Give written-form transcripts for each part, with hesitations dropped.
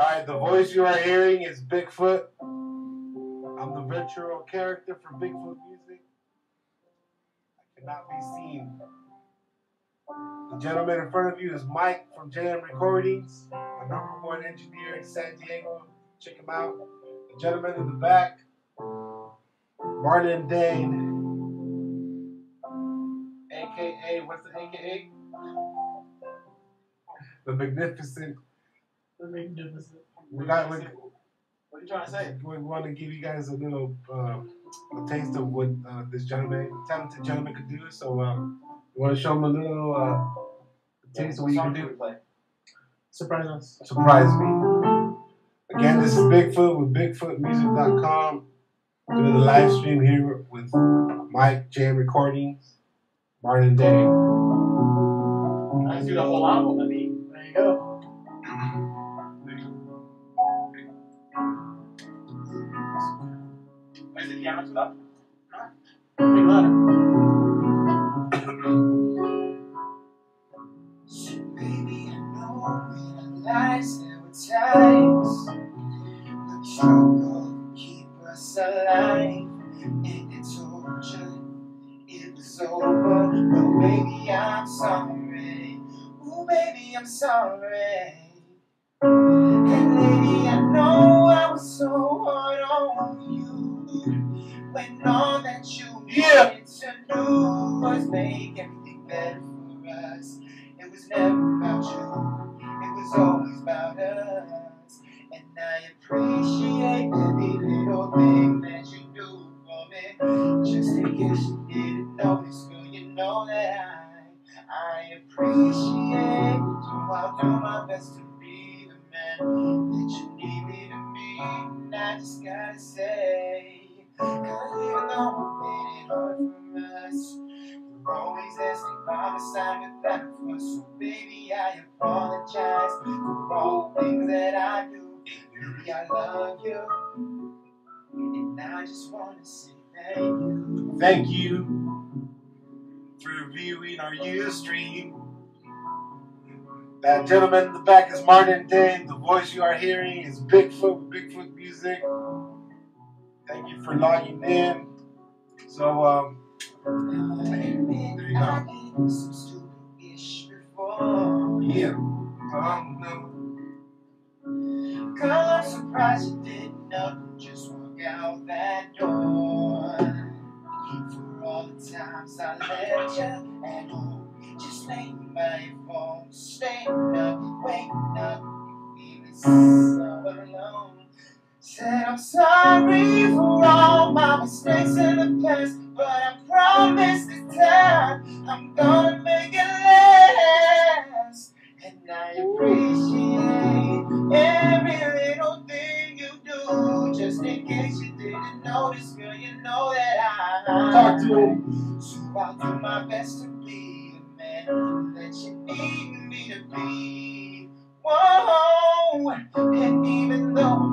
Alright, the voice you are hearing is Bigfoot. I'm the virtual character for Bigfoot Music. I cannot be seen. The gentleman in front of you is Mike from JM Recordings, my #1 engineer in San Diego. Check him out. The gentleman in the back, Marlon Dane, a.k.a. what's the a.k.a.? The Magnificent. The Magnificent. What are you trying to say? We want to give you guys a little a taste of what this gentleman, talented gentleman, could do. So, you want to show him a little taste of what you can do? Surprise us. Surprise me. Again, this is Bigfoot with BigfootMusic.com. Go to the live stream here with Mike, JM Recordings, Martin Day. Let's do the whole album, I mean. There you go. Piano to that. Big letter. So baby, I know lies there were times, the struggle keep us alive, and the torture it was over. But baby, I'm sorry. Oh baby, I'm sorry. And lady, I know I was so hard on you. When all that you needed to do was make everything better for us. It was never about you, it was always about us. And I appreciate every little thing that you do for me. Just in case you didn't notice, girl, you know that I appreciate you. I'll do my best to be the man that you needed to be. And I just gotta say, cause even though I made it hard from us, you're always asking by my side without a fuss. So baby, I apologize for all the things that I do. Baby, I love you, and I just want to say thank you. Thank you for viewing our Ustream. That gentleman in the back is Martin Day. The voice you are hearing is Bigfoot with Bigfoot Music. Thank you for logging in. So, there you go. Some stupid-ish before. Yeah. Girl, I'm surprised you didn't know. Just walk out that door. For all the times I left you at home, just laying by your phone, staying up, waking up, feeling so alone. Said I'm sorry for all my mistakes in the past, but I promise this time I'm gonna make it last. And I appreciate every little thing you do. Just in case you didn't notice, girl, you know that I talk to him. So I'll do my best to be the man that you need me to be. Whoa, and even though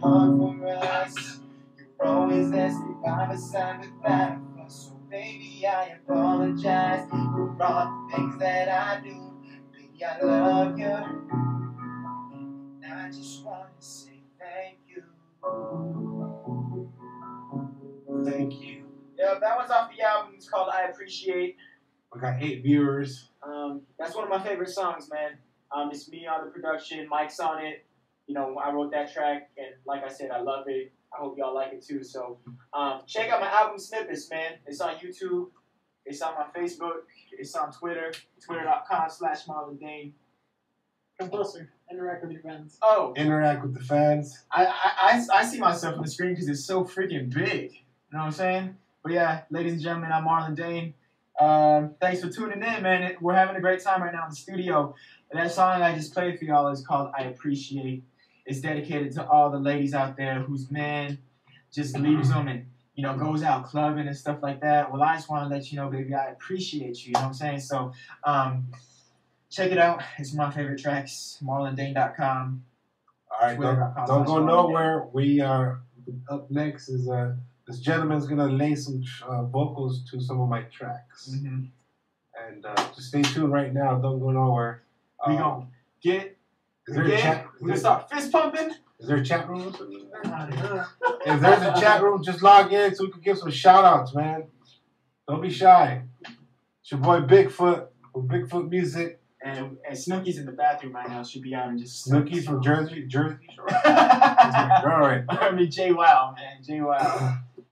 hard for us, you're always asking by my side without a fuss. So baby, I apologize for all the things that I do. Baby, I love you, and I just want to say thank you. Thank you. Yeah, that one's off the album. It's called I Appreciate. We got 8 viewers. That's one of my favorite songs, man. It's me on the production, Mike's on it. You know, I wrote that track, and like I said, I love it. I hope y'all like it too. So, check out my album snippets, man. It's on YouTube. It's on my Facebook. It's on Twitter. Twitter.com/Marlon Dane. Come closer. Interact with your fans. Oh. Interact with the fans. I see myself on the screen because it's so freaking big. You know what I'm saying? But yeah, ladies and gentlemen, I'm Marlon Dane. Thanks for tuning in, man. We're having a great time right now in the studio. And that song I just played for y'all is called I Appreciate. It's dedicated to all the ladies out there whose man just leaves them and, you know, goes out clubbing and stuff like that. Well, I just want to let you know, baby, I appreciate you. You know what I'm saying? So, check it out. It's one of my favorite tracks, MarlonDane.com. All right, don't go nowhere. We are up next. Is this gentleman's gonna lay some vocals to some of my tracks, and just stay tuned right now. Don't go nowhere. We gonna get Is there a chat? We're gonna start fist pumping. Is there a chat room? If there's a chat room, just log in so we can give some shout outs, man. Don't be shy. It's your boy Bigfoot from Bigfoot Music. And Snooki's in the bathroom right now. Should be out and just Snooki from Jersey Shore. All right. I mean JWoww, man. JWoww.